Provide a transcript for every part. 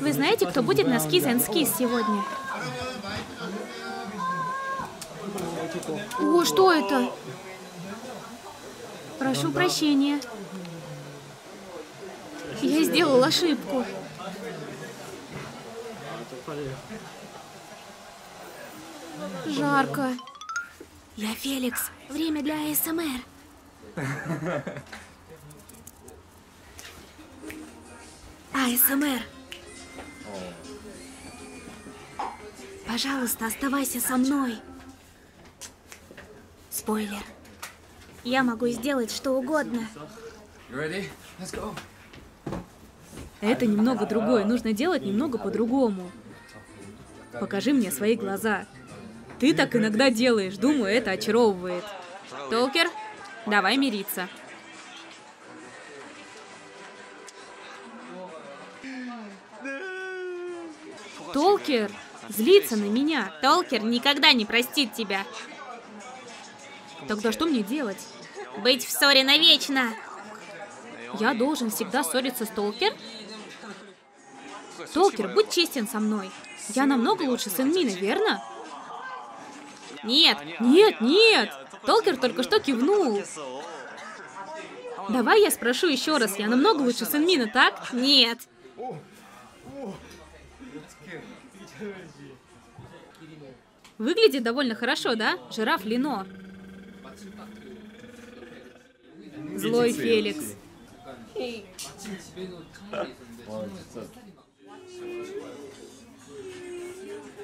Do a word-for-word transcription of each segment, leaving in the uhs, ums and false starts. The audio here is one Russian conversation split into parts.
Вы знаете, кто будет на Skis and Skis сегодня? О, что это? Прошу прощения. Я сделал ошибку. Жарко. Я Феликс. Время для а эс эм эр. а эс эм эр. Пожалуйста, оставайся со мной. Спойлер. Я могу сделать что угодно. Это немного другое. Нужно делать немного по-другому. Покажи мне свои глаза. Ты так иногда делаешь. Думаю, это очаровывает. Толкер, давай мириться. Толкер злится на меня. Толкер никогда не простит тебя. Тогда что мне делать? Быть в ссоре навечно. Я должен всегда ссориться с Толкер? Толкер, будь честен со мной. Я намного лучше сын Мины, верно? Нет, нет, нет. Толкер только что кивнул. Давай я спрошу еще раз. Я намного лучше сын Мины, так? Нет. Выглядит довольно хорошо, да? Жираф Лино. Злой Феликс.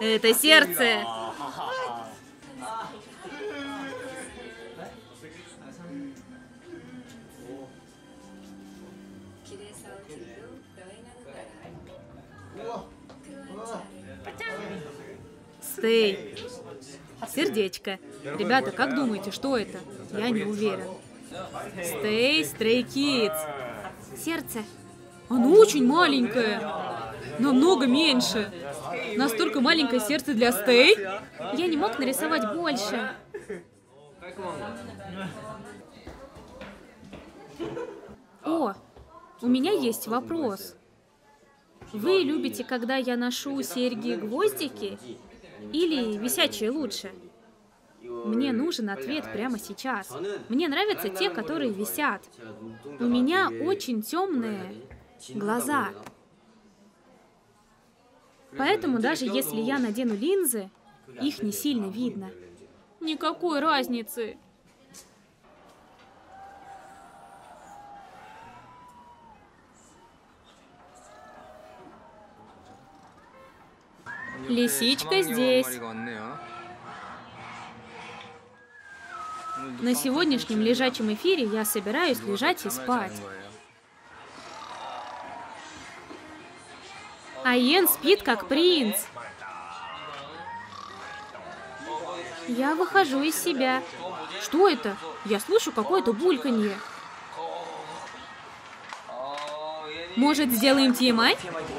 Это сердце. Стой. Сердечко. Ребята, как думаете, что это? Я не уверен. Stay, Stray Kids. Сердце. Оно очень маленькое. Намного меньше. Настолько маленькое сердце для Stay? Я не мог нарисовать больше. О, у меня есть вопрос. Вы любите, когда я ношу серьги-гвоздики? Или висячие лучше? Мне нужен ответ прямо сейчас. Мне нравятся те, которые висят. У меня очень темные глаза. Поэтому даже если я надену линзы, их не сильно видно. Никакой разницы. Лисичка здесь. На сегодняшнем лежачем эфире я собираюсь лежать и спать. Айен спит как принц. Я выхожу из себя. Что это? Я слышу какое-то бульканье. Может, сделаем ти эм ай?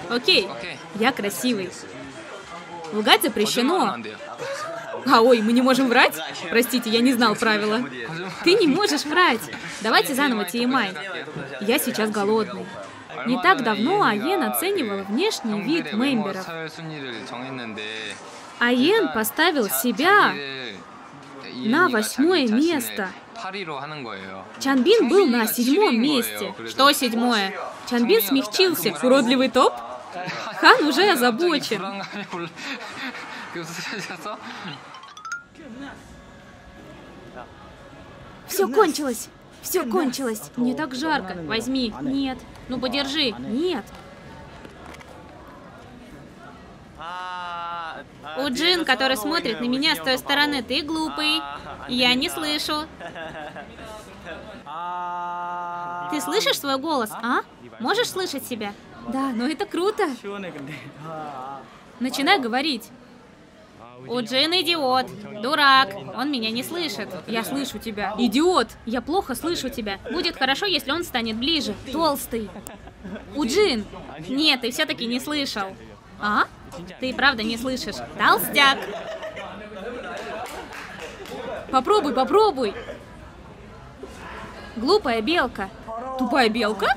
Окей, я красивый. Лгать запрещено. А ой, мы не можем врать? Простите, я не знал правила. Ты не можешь врать. Давайте заново ти эм ай. Я сейчас голодный. Не так давно Айен оценивала внешний вид мемберов. Айен поставил себя на восьмое место. Чанбин был на седьмом месте. Что седьмое? Чанбин смягчился. Уродливый топ? Хан уже озабочен. Все кончилось. Все кончилось. Мне так жарко. Возьми. Нет. Ну подержи. Нет. У Джин, который смотрит на меня с той стороны, ты глупый. Я не слышу. Ты слышишь свой голос, а? Можешь слышать себя? Да, но это круто. Начинай говорить. У Джина идиот. Дурак. Он меня не слышит. Я слышу тебя. Идиот. Я плохо слышу тебя. Будет хорошо, если он станет ближе. Толстый. У Джин. Нет, ты все-таки не слышал. А? Ты правда не слышишь. Толстяк. Попробуй, попробуй. Глупая белка. Тупая белка?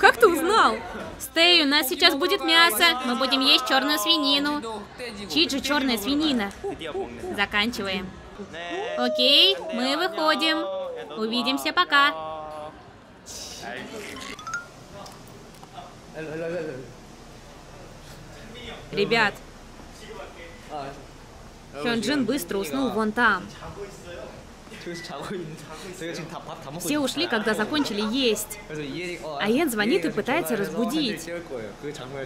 Как ты узнал? Стэй, у нас сейчас будет мясо. Мы будем есть черную свинину. Чиджи, черная свинина. Заканчиваем. Окей, мы выходим. Увидимся, пока. Ребят, Хёнджин быстро уснул вон там. Все ушли, когда закончили есть. А Ен звонит и пытается разбудить.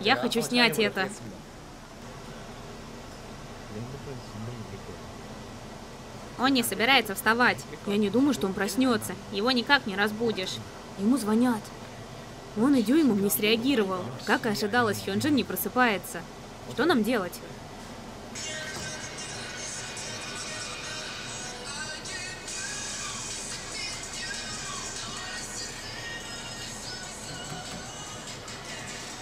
Я хочу снять это. Он не собирается вставать. Я не думаю, что он проснется. Его никак не разбудишь. Ему звонят. Он и дюймом не среагировал. Как и ожидалось, Хёнджин не просыпается. Что нам делать?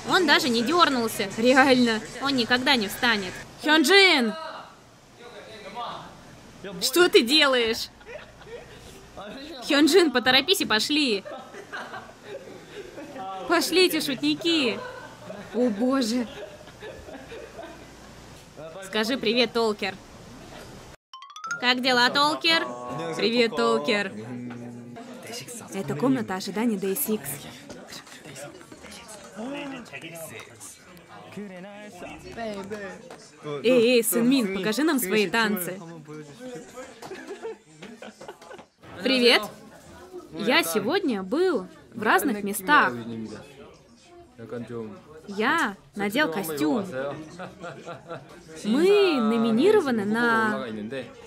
Он даже не дернулся. Реально. Он никогда не встанет. Хёнджин! Что ты делаешь? Хёнджин, поторопись и пошли. Пошли эти шутники. О боже. Скажи привет, Толкер. Как дела, Толкер? Привет, Толкер. Это комната ожидания Day Six. Эй, эй, Сын Мин, покажи нам свои танцы. Привет. Я сегодня был в разных местах. Я надел костюм. Мы номинированы на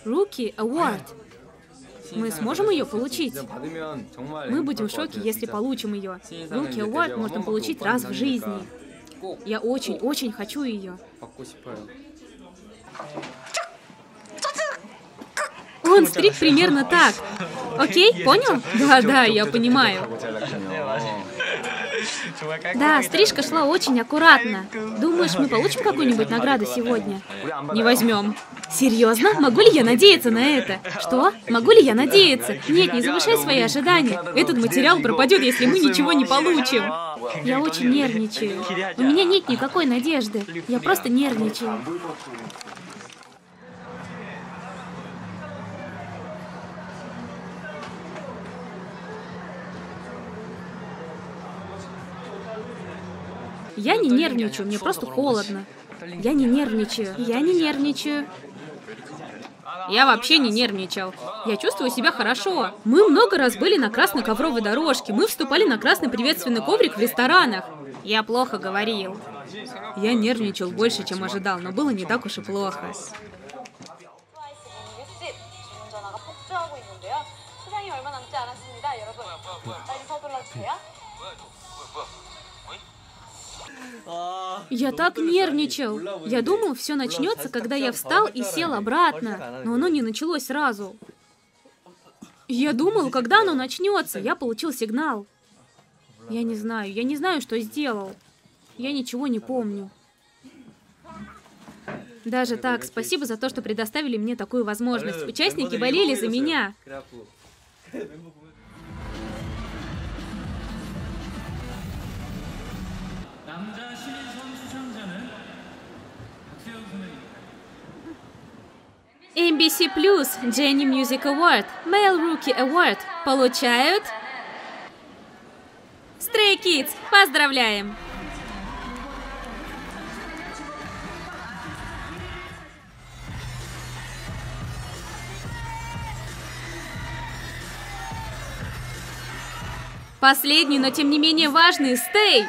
Rookie Award. Мы сможем ее получить? Мы будем в шоке, если получим ее. Rookie Award можно получить раз в жизни. Я очень-очень хочу ее. Он скрик примерно так. Окей, понял? Да, да, я понимаю. Да, стрижка шла очень аккуратно. Думаешь, мы получим какую-нибудь награду сегодня? Не возьмем. Серьезно? Могу ли я надеяться на это? Что? Могу ли я надеяться? Нет, не завышай свои ожидания. Этот материал пропадет, если мы ничего не получим. Я очень нервничаю. У меня нет никакой надежды. Я просто нервничаю. Я не нервничаю, мне просто холодно. Я не нервничаю, я не нервничаю. Я вообще не нервничал. Я чувствую себя хорошо. Мы много раз были на красной ковровой дорожке. Мы вступали на красный приветственный коврик в ресторанах. Я плохо говорил. Я нервничал больше, чем ожидал, но было не так уж и плохо. Я так нервничал. Я думал, все начнется, когда я встал и сел обратно. Но оно не началось сразу. Я думал, когда оно начнется. Я получил сигнал. Я не знаю. Я не знаю, что сделал. Я ничего не помню. Даже так, спасибо за то, что предоставили мне такую возможность. Участники болели за меня. эм би си плюс, Genie Music Award, Male Rookie Award получают Stray Kids. Поздравляем! Последний, но тем не менее важный, Стэй.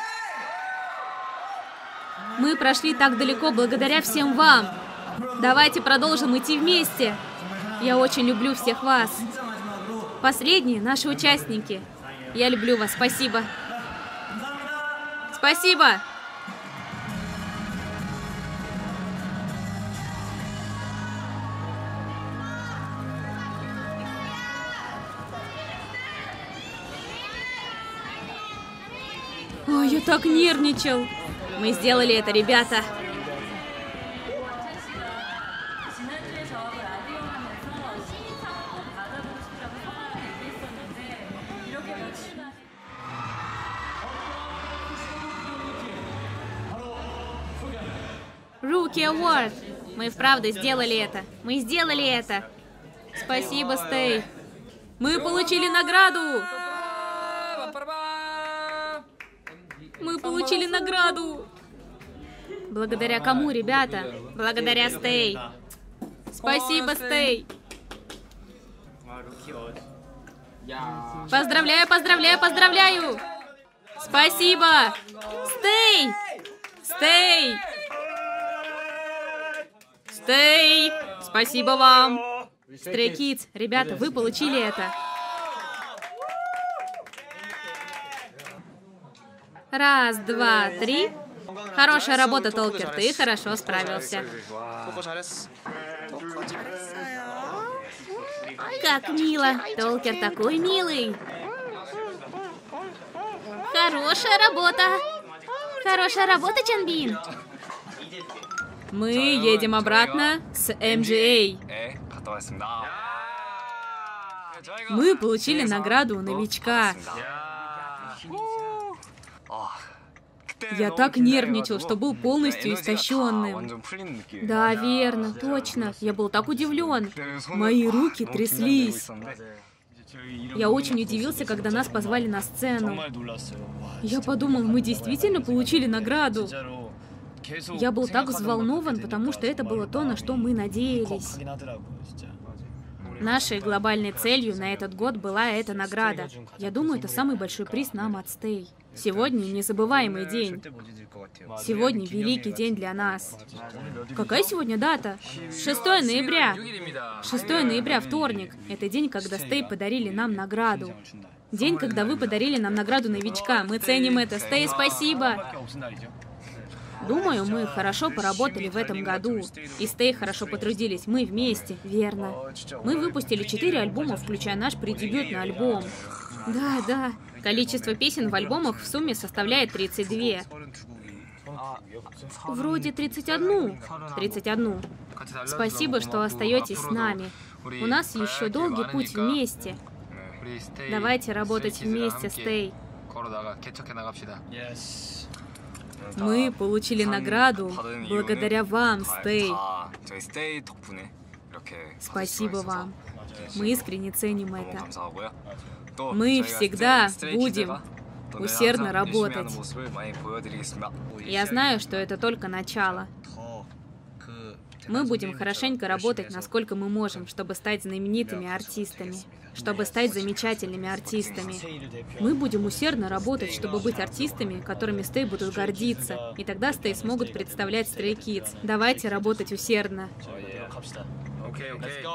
Мы прошли так далеко благодаря всем вам. Давайте продолжим идти вместе. Я очень люблю всех вас. Последние наши участники. Я люблю вас. Спасибо. Спасибо. Ой, я так нервничал. Мы сделали это, ребята. Rookie Award. Мы вправду сделали это. Мы сделали это. Спасибо, Стрэй. Мы получили награду. Мы получили награду. Благодаря кому, ребята? Благодаря Стрэй. Спасибо, Стрэй. Поздравляю, поздравляю, поздравляю. Спасибо. Стрэй. Стрэй. Стрэй. Спасибо вам. Стрэй Кидз, ребята, вы получили это. Раз, два, три. Хорошая работа, Толкер, ты хорошо справился. Как мило, Толкер такой милый. Хорошая работа. Хорошая работа, Чанбин. Мы едем обратно с эм джи эй. Мы получили награду новичка. Я так нервничал, что был полностью истощенным. Да, верно, точно. Я был так удивлен. Мои руки тряслись. Я очень удивился, когда нас позвали на сцену. Я подумал, мы действительно получили награду. Я был так взволнован, потому что это было то, на что мы надеялись. Нашей глобальной целью на этот год была эта награда. Я думаю, это самый большой приз нам от Стрэй. Сегодня незабываемый день. Сегодня великий день для нас. Какая сегодня дата? шестое ноября. шестое ноября, вторник. Это день, когда Стрэй подарили нам награду. День, когда вы подарили нам награду новичка. Мы ценим это. Стрэй, спасибо! Думаю, мы хорошо поработали в этом году. И Стрэй хорошо потрудились. Мы вместе, верно. Мы выпустили четыре альбома, включая наш преддебютный альбом. Да, да. Количество песен в альбомах в сумме составляет тридцать две. Вроде тридцать одну. тридцать одну. Спасибо, что остаетесь с нами. У нас еще долгий путь вместе. Давайте работать вместе, Стрэй. Мы получили награду благодаря вам, Стрэй. Спасибо вам. Мы искренне ценим это. Мы всегда будем усердно работать. Я знаю, что это только начало. Мы будем хорошенько работать, насколько мы можем, чтобы стать знаменитыми артистами, чтобы стать замечательными артистами. Мы будем усердно работать, чтобы быть артистами, которыми Стрэй будут гордиться, и тогда Стрэй смогут представлять Стрэй Кидз. Давайте работать усердно.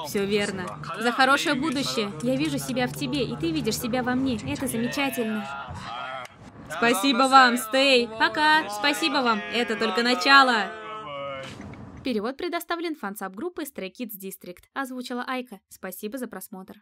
Все верно. За хорошее будущее. Я вижу себя в тебе, и ты видишь себя во мне. Это замечательно. Спасибо вам, Стрэй. Пока. Спасибо вам. Это только начало. Перевод предоставлен фан-саб-группой Stray Kids District. Озвучила Айка. Спасибо за просмотр.